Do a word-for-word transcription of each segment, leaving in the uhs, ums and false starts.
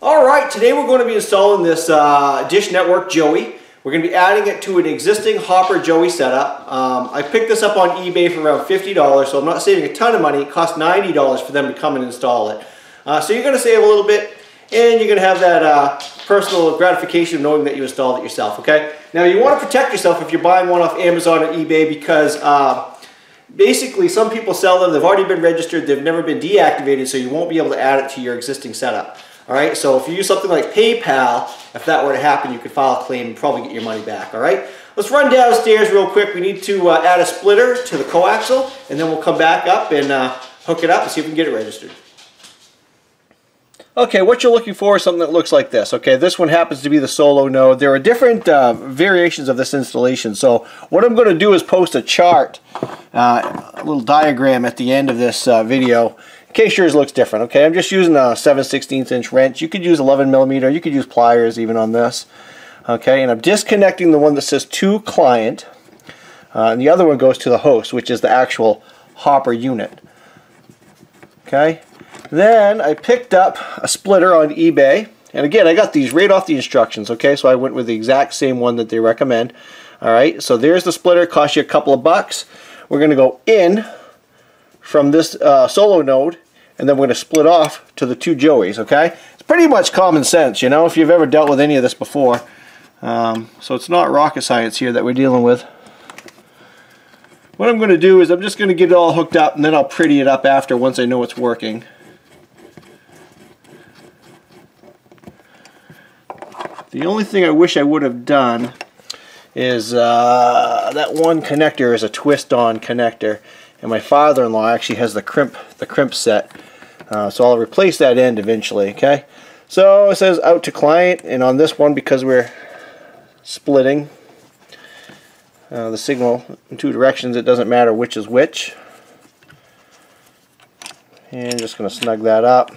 All right, today we're going to be installing this uh, Dish Network Joey. We're going to be adding it to an existing Hopper Joey setup. Um, I picked this up on eBay for around fifty dollars, so I'm not saving a ton of money. It cost ninety dollars for them to come and install it. Uh, so you're going to save a little bit, and you're going to have that uh, personal gratification of knowing that you installed it yourself, okay? Now you want to protect yourself if you're buying one off Amazon or eBay because uh, basically, some people sell them, they've already been registered, they've never been deactivated, so you won't be able to add it to your existing setup. Alright, so if you use something like PayPal, if that were to happen, you could file a claim and probably get your money back. Alright, let's run downstairs real quick. We need to uh, add a splitter to the coaxial, and then we'll come back up and uh, hook it up and see if we can get it registered. Okay, what you're looking for is something that looks like this. Okay, this one happens to be the solo node. There are different uh, variations of this installation. So what I'm going to do is post a chart, uh, a little diagram at the end of this uh, video, in case yours looks different. Okay, I'm just using a seven sixteenths inch wrench. You could use eleven millimeter. You could use pliers even on this. Okay, and I'm disconnecting the one that says to client, uh, and the other one goes to the host, which is the actual Hopper unit. Okay. Then I picked up a splitter on eBay, and again I got these right off the instructions, okay, so I went with the exact same one that they recommend. Alright, so there's the splitter, cost you a couple of bucks. We're going to go in from this uh, solo node, and then we're going to split off to the two Joeys, okay. It's pretty much common sense, you know, if you've ever dealt with any of this before. Um, so it's not rocket science here that we're dealing with. What I'm going to do is I'm just going to get it all hooked up, and then I'll pretty it up after once I know it's working. The only thing I wish I would have done is uh, that one connector is a twist-on connector, and my father-in-law actually has the crimp, the crimp set, uh, so I'll replace that end eventually. Okay, so it says out to client, and on this one, because we're splitting uh, the signal in two directions, it doesn't matter which is which. And I'm just going to snug that up.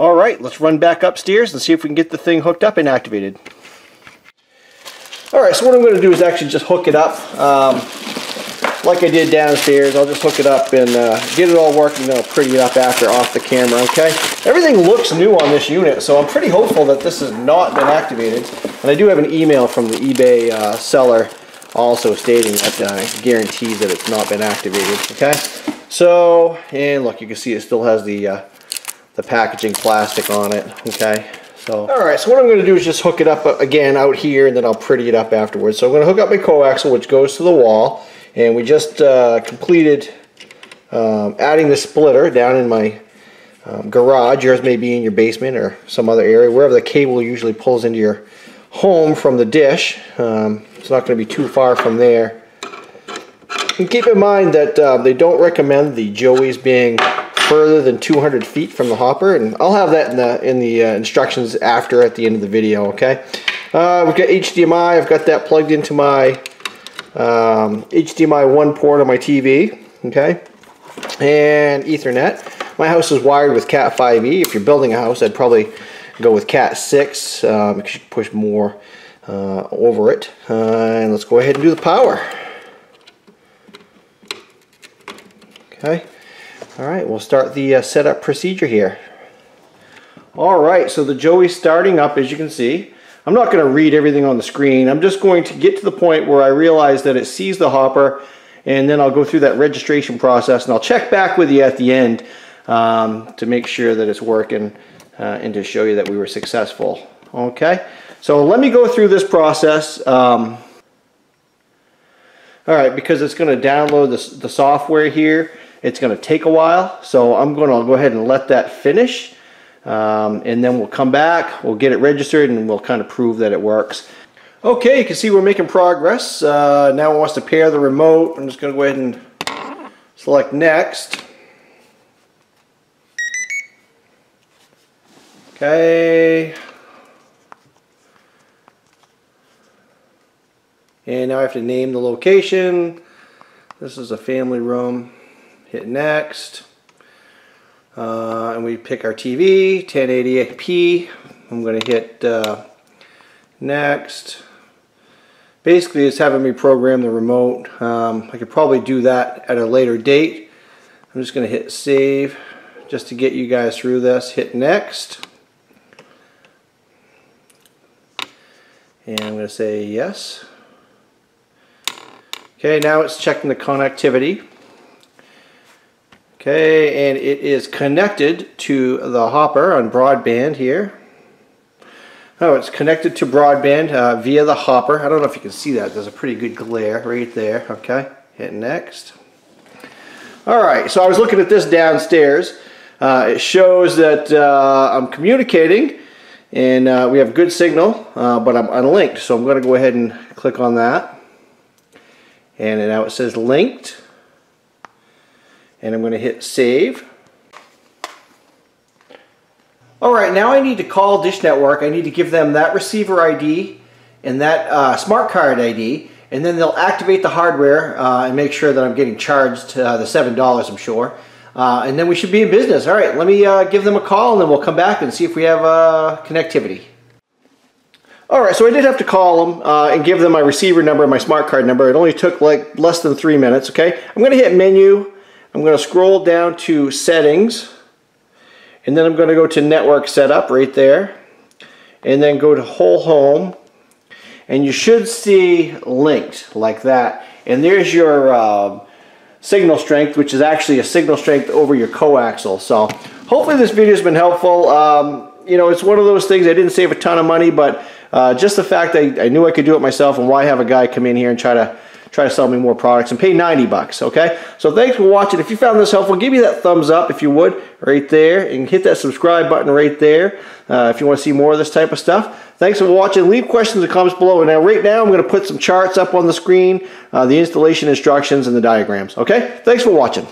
Alright, let's run back upstairs and see if we can get the thing hooked up and activated. Alright, so what I'm going to do is actually just hook it up. Um, like I did downstairs, I'll just hook it up and uh, get it all working, and then I'll pretty it up after off the camera, okay? Everything looks new on this unit, so I'm pretty hopeful that this has not been activated. And I do have an email from the eBay uh, seller also stating that uh, guarantees that it's not been activated, okay? So, and look, you can see it still has the... Uh, the packaging plastic on it, okay? So, all right, so what I'm gonna do is just hook it up again out here, and then I'll pretty it up afterwards. So I'm gonna hook up my coaxial, which goes to the wall, and we just uh, completed um, adding the splitter down in my um, garage. Yours may be in your basement or some other area, wherever the cable usually pulls into your home from the dish. Um, it's not gonna be too far from there. And keep in mind that uh, they don't recommend the Joeys being further than two hundred feet from the Hopper, and I'll have that in the in the uh, instructions after at the end of the video. Okay, uh, we've got H D M I. I've got that plugged into my um, H D M I one port on my T V. Okay, and Ethernet. My house is wired with Cat five E. If you're building a house, I'd probably go with Cat six um, because you can push more uh, over it. Uh, and let's go ahead and do the power. Okay. Alright, we'll start the uh, setup procedure here. Alright, so the Joey's starting up, as you can see. I'm not going to read everything on the screen. I'm just going to get to the point where I realize that it sees the Hopper, and then I'll go through that registration process, and I'll check back with you at the end um, to make sure that it's working uh, and to show you that we were successful. Okay, so let me go through this process. Um, Alright, because it's going to download the, the software here. It's going to take a while, so I'm going to go ahead and let that finish, um, and then we'll come back, we'll get it registered, and we'll kind of prove that it works. Okay, you can see we're making progress. Uh, now it wants to pair the remote. I'm just going to go ahead and select next. Okay. And now I have to name the location. This is a family room. Hit next. Uh, and we pick our T V, ten eighty p. I'm going to hit uh, next. Basically, it's having me program the remote. Um, I could probably do that at a later date. I'm just going to hit save just to get you guys through this. Hit next. And I'm going to say yes. Okay, now it's checking the connectivity. Okay, and it is connected to the Hopper on broadband here. Oh, it's connected to broadband uh, via the Hopper. I don't know if you can see that. There's a pretty good glare right there. Okay, hit next. All right, so I was looking at this downstairs. Uh, it shows that uh, I'm communicating and uh, we have good signal, uh, but I'm unlinked. So I'm going to go ahead and click on that. And now it says linked, and I'm going to hit save. Alright, now I need to call Dish Network. I need to give them that receiver I D and that uh, smart card I D, and then they'll activate the hardware uh, and make sure that I'm getting charged uh, the seven dollars, I'm sure. Uh, and then we should be in business. Alright, let me uh, give them a call, and then we'll come back and see if we have uh, connectivity. Alright, so I did have to call them uh, and give them my receiver number and my smart card number. It only took like less than three minutes, okay? I'm going to hit menu. I'm going to scroll down to settings. And then I'm going to go to network setup right there. And then go to whole home. And you should see linked like that. And there's your uh, signal strength, which is actually a signal strength over your coaxial. So hopefully this video has been helpful. Um, you know, it's one of those things. I didn't save a ton of money, but Uh, just the fact that I, I knew I could do it myself, and why have a guy come in here and try to try to sell me more products and pay ninety bucks, okay? So thanks for watching. If you found this helpful, give me that thumbs up if you would, right there, and hit that subscribe button right there uh, if you want to see more of this type of stuff. Thanks for watching. Leave questions and comments below. And now, right now, I'm going to put some charts up on the screen, uh, the installation instructions, and the diagrams, okay? Thanks for watching.